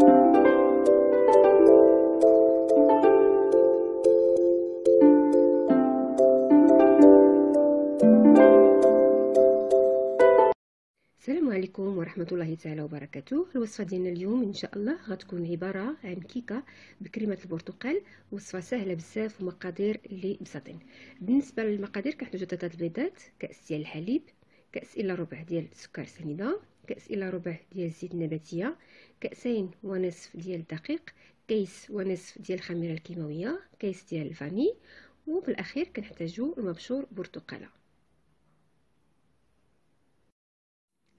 السلام عليكم ورحمه الله تعالى وبركاته. الوصفه ديالنا اليوم ان شاء الله غتكون عباره عن كيكه بكريمه البرتقال، وصفه سهله بزاف ومقادير اللي بساطين. بالنسبه للمقادير كنحتاجو 3 البيضات، كاس ديال الحليب، كاس الا ربع ديال السكر سنيده، كاس الا ربع ديال الزيت النباتيه، كاسين ونصف ديال الدقيق، كيس ونصف ديال الخميره الكيماويه، كيس ديال الفاني، وبالاخير كنحتاجو المبشور برتقاله.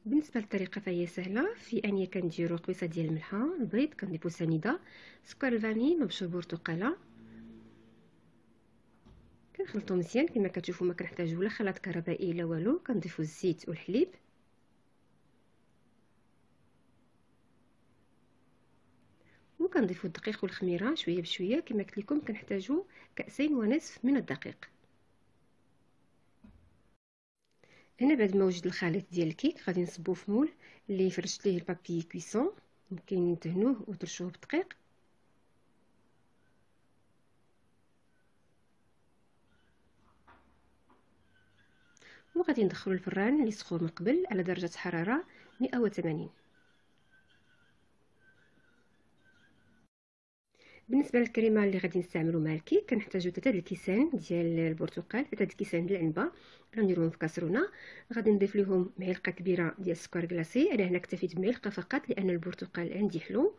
بالنسبه للطريقه فهي سهله. في انيه كنديروا قبيصه ديال الملحه، البيض كنضيفو سنيده، سكر الفاني، مبشور برتقاله، كنخلطو مزيان. كما كتشوفوا ما كنحتاجو لا خلاط كهربائي لا والو. كنضيفو الزيت والحليب، وكنضيفو الدقيق والخميره شويه بشويه. كما قلت لكم كنحتاجو كاسين ونصف من الدقيق. هنا بعد ما وجد الخليط ديال الكيك غادي نصبوه في مول اللي فرشت ليه البابي كويسون، ممكن تهنوه وترشوه بالدقيق. وغادي ندخلو الفران اللي سخون من قبل على درجه حراره 180. بالنسبه للكريمه اللي غادي نستعملو مع الكيك كنحتاجو 3 الكيسان ديال البرتقال، 3 الكيسان ديال العنبه، غنديرهم في كاسرونه. غادي نضيف لهم معلقه كبيره ديال السكر كلاصي، انا هنا اكتفيت بمعلقه فقط لان البرتقال عندي حلو.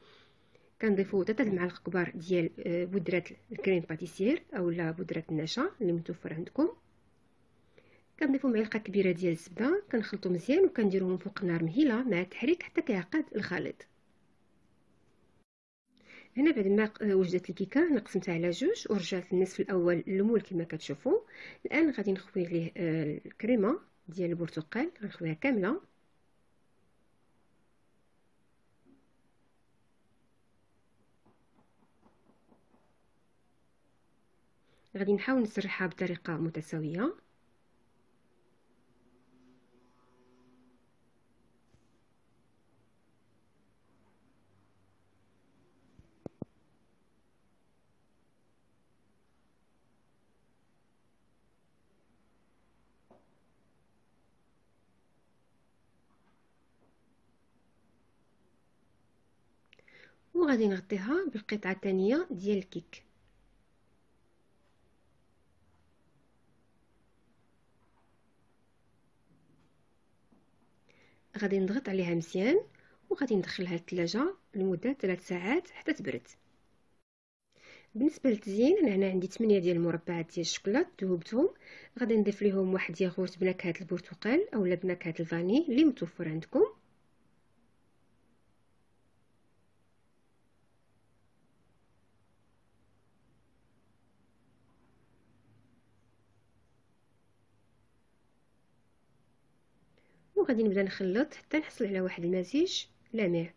كنضيفو 3 المعالق كبار ديال بودره الكريم باتيسير اولا بودره النشا اللي متوفر عندكم، كنضيفو معلقه كبيره ديال الزبده، كنخلطو مزيان وكنديروهم فوق النار مهيله مع التحريك حتى كيعقد الخليط. هنا بعد ما وجدت الكيكه انا قسمتها على جوج ورجعت النصف الاول للمول كما كتشوفوا. الان غادي نخوي عليه الكريمه ديال البرتقال، غنخويها كامله. غادي نحاول نسرحها بطريقه متساويه. وغادي نغطيها بالقطعه الثانيه ديال الكيك. غادي نضغط عليها مزيان وغادي ندخلها للثلاجه لمده 3 ساعات حتى تبرد. بالنسبه للتزيين انا هنا عندي 8 ديال المربعات ديال الشوكولاط ذوبتهم، غادي نضيف لهم واحد ياغورت بنكهه البرتقال اولا بنكهه الفاني اللي متوفر عندكم، وغادي نبدا نخلط حتى نحصل على واحد المزيج لامع.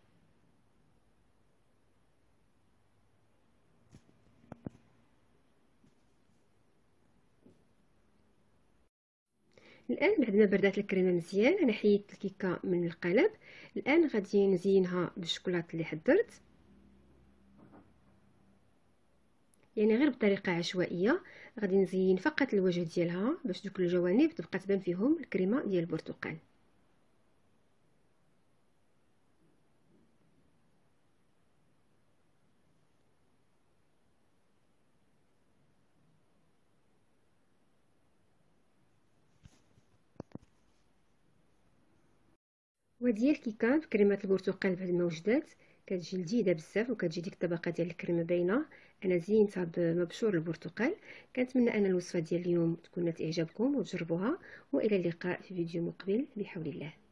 الان بعد ما بردات الكريمه مزيان انا حيدت الكيكه من القالب. الان غادي نزينها بالشوكولاط اللي حضرت، يعني غير بطريقه عشوائيه. غادي نزين فقط الوجه ديالها باش دوك الجوانب تبقى تبان فيهم الكريمه ديال البرتقال. وهادي الكيكه بكريمه البرتقال بعد ما وجدات كتجي لذيذه بزاف وكتجي ديك الطبقه ديال الكريمه باينه. انا زينتها بمبشور البرتقال. كنتمنى ان الوصفه ديال اليوم تكون نالت اعجابكم وتجربوها، والى اللقاء في فيديو مقبل بحول الله.